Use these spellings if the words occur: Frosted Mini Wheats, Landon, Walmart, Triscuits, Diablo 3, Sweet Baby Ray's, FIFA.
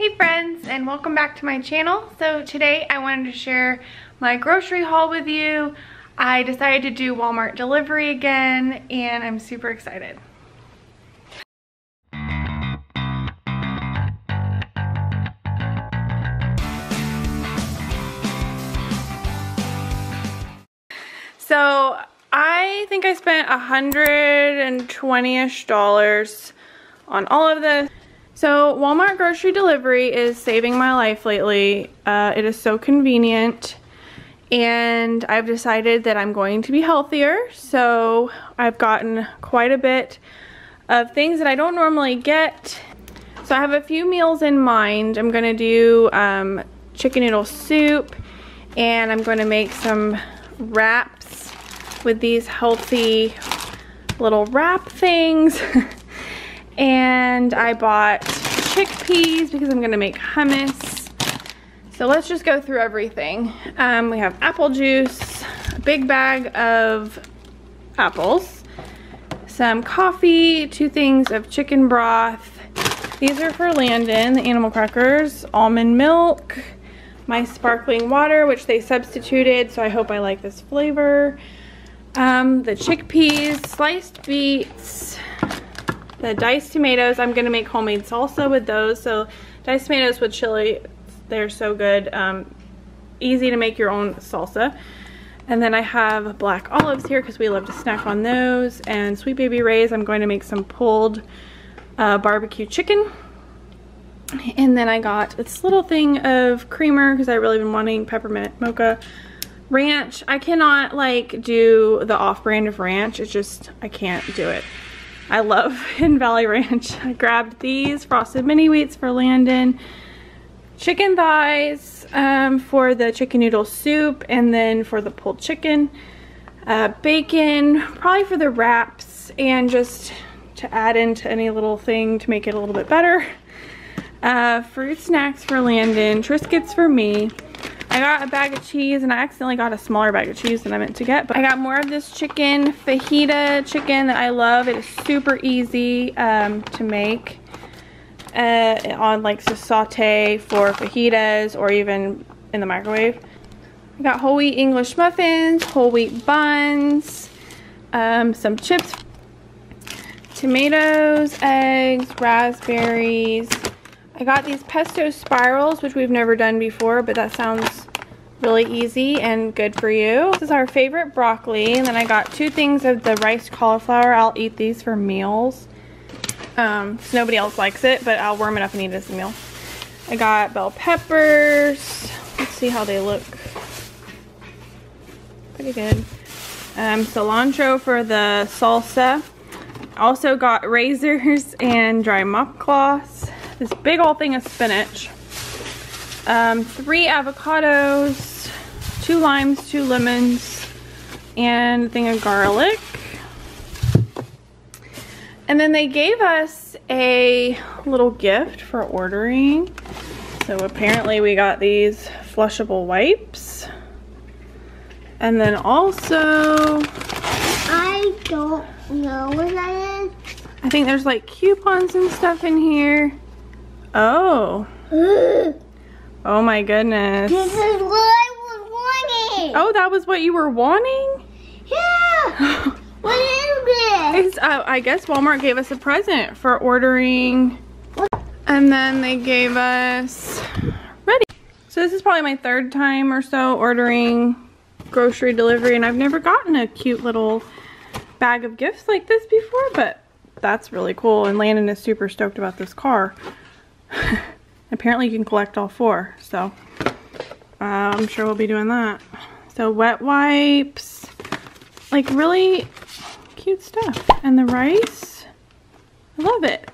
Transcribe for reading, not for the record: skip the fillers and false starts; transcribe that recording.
Hey friends, and welcome back to my channel. So today I wanted to share my grocery haul with you. I decided to do Walmart delivery again and I'm super excited. So I think I spent $120-ish on all of this. So Walmart grocery delivery is saving my life lately. It is so convenient and I've decided that I'm going to be healthier. So I've gotten quite a bit of things that I don't normally get. So I have a few meals in mind. I'm gonna do chicken noodle soup and I'm gonna make some wraps with these healthy little wrap things. And I bought chickpeas because I'm gonna make hummus. So let's just go through everything. We have apple juice, a big bag of apples, some coffee, 2 things of chicken broth. These are for Landon, the animal crackers, almond milk, my sparkling water, which they substituted, so I hope I like this flavor. The chickpeas, sliced beets, the diced tomatoes. I'm gonna make homemade salsa with those. So diced tomatoes with chili, they're so good. Easy to make your own salsa. And then I have black olives here because we love to snack on those. And Sweet Baby Ray's, I'm going to make some pulled barbecue chicken. And then I got this little thing of creamer because I really been wanting peppermint mocha. Ranch, I cannot like do the off-brand of ranch. It's just, I can't do it. I love Hidden Valley Ranch. I grabbed these Frosted Mini Wheats for Landon, chicken thighs for the chicken noodle soup, and then for the pulled chicken, bacon, probably for the wraps, and just to add into any little thing to make it a little bit better. Fruit snacks for Landon, Triscuits for me. I got a bag of cheese, and I accidentally got a smaller bag of cheese than I meant to get, but I got more of this chicken, fajita chicken that I love. It is super easy to make on like so saute for fajitas or even in the microwave. I got whole wheat English muffins, whole wheat buns, some chips, tomatoes, eggs, raspberries. I got these pesto spirals, which we've never done before, but that sounds really easy and good for you. This is our favorite broccoli, and then I got 2 things of the rice cauliflower. I'll eat these for meals. Nobody else likes it, but I'll warm it up and eat it as a meal. I got bell peppers. Let's see how they look. Pretty good. Cilantro for the salsa. Also got razors and dry mop cloths. This big old thing of spinach, 3 avocados, 2 limes, 2 lemons, and a thing of garlic. And then they gave us a little gift for ordering. So apparently we got these flushable wipes. And then also, I don't know what that is. I think there's like coupons and stuff in here. Oh. Oh my goodness. This is what I was wanting. Oh, that was what you were wanting? Yeah. What is this? It's, I guess Walmart gave us a present for ordering. What? And then they gave us ready. So this is probably my 3rd time or so ordering grocery delivery, and I've never gotten a cute little bag of gifts like this before, but that's really cool. And Landon is super stoked about this car. Apparently you can collect all 4, so I'm sure we'll be doing that. So wet wipes, like really cute stuff. And the rice, I love it.